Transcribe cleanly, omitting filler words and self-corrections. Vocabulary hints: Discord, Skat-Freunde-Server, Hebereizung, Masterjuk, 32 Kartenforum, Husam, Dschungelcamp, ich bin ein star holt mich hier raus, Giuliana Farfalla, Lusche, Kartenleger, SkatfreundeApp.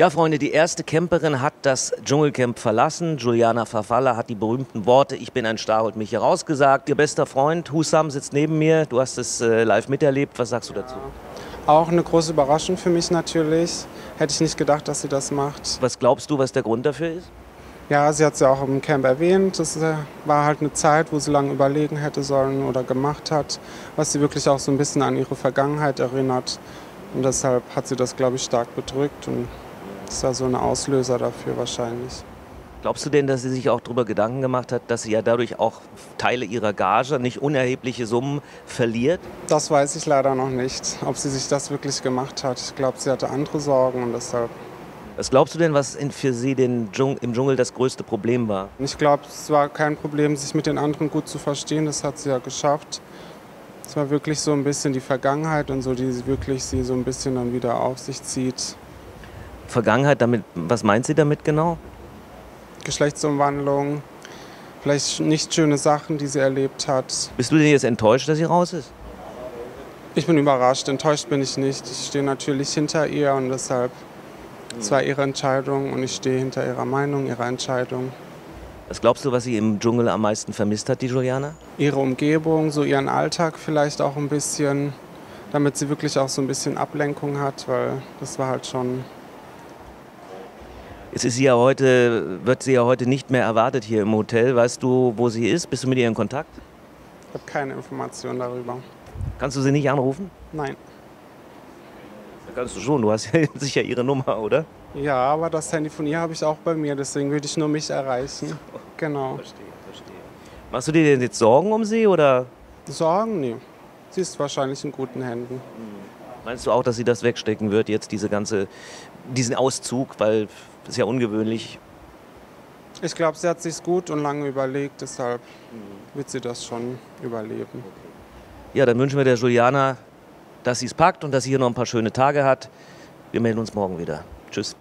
Ja, Freunde, die erste Camperin hat das Dschungelcamp verlassen. Giuliana Farfalla hat die berühmten Worte, ich bin ein Star, holt mich hier raus, gesagt. Ihr bester Freund Husam sitzt neben mir, du hast es live miterlebt. Was sagst du dazu? Auch eine große Überraschung für mich natürlich. Hätte ich nicht gedacht, dass sie das macht. Was glaubst du, was der Grund dafür ist? Ja, sie hat es ja auch im Camp erwähnt. Das war halt eine Zeit, wo sie lange überlegen hätte sollen oder gemacht hat, was sie wirklich auch so ein bisschen an ihre Vergangenheit erinnert. Und deshalb hat sie das, glaube ich, stark bedrückt. Und das war so ein Auslöser dafür wahrscheinlich. Glaubst du denn, dass sie sich auch darüber Gedanken gemacht hat, dass sie ja dadurch auch Teile ihrer Gage, nicht unerhebliche Summen, verliert? Das weiß ich leider noch nicht, ob sie sich das wirklich gemacht hat. Ich glaube, sie hatte andere Sorgen und deshalb. Was glaubst du denn, was für sie im Dschungel das größte Problem war? Ich glaube, es war kein Problem, sich mit den anderen gut zu verstehen. Das hat sie ja geschafft. Es war wirklich so ein bisschen die Vergangenheit und so, die wirklich sie so ein bisschen dann wieder auf sich zieht. Vergangenheit, damit, was meint sie damit genau? Geschlechtsumwandlung, vielleicht nicht schöne Sachen, die sie erlebt hat. Bist du denn jetzt enttäuscht, dass sie raus ist? Ich bin überrascht, enttäuscht bin ich nicht. Ich stehe natürlich hinter ihr und deshalb, es war ihre Entscheidung und ich stehe hinter ihrer Meinung, ihrer Entscheidung. Was glaubst du, was sie im Dschungel am meisten vermisst hat, die Giuliana? Ihre Umgebung, so ihren Alltag vielleicht auch ein bisschen, damit sie wirklich auch so ein bisschen Ablenkung hat, weil das war halt schon. Es ist sie ja heute, wird sie ja heute nicht mehr erwartet hier im Hotel. Weißt du, wo sie ist? Bist du mit ihr in Kontakt? Ich habe keine Informationen darüber. Kannst du sie nicht anrufen? Nein. Das kannst du schon, du hast ja sicher ihre Nummer, oder? Ja, aber das Handy von ihr habe ich auch bei mir, deswegen würde ich nur mich erreichen. Oh, genau. Verstehe, verstehe. Machst du dir denn jetzt Sorgen um sie, oder? Sorgen? Nee. Sie ist wahrscheinlich in guten Händen. Mhm. Meinst du auch, dass sie das wegstecken wird, jetzt diesen Auszug, weil das ist ja ungewöhnlich? Ich glaube, sie hat sich's gut und lange überlegt, deshalb wird sie das schon überleben. Ja, dann wünschen wir der Giuliana, dass sie es packt und dass sie hier noch ein paar schöne Tage hat. Wir melden uns morgen wieder. Tschüss.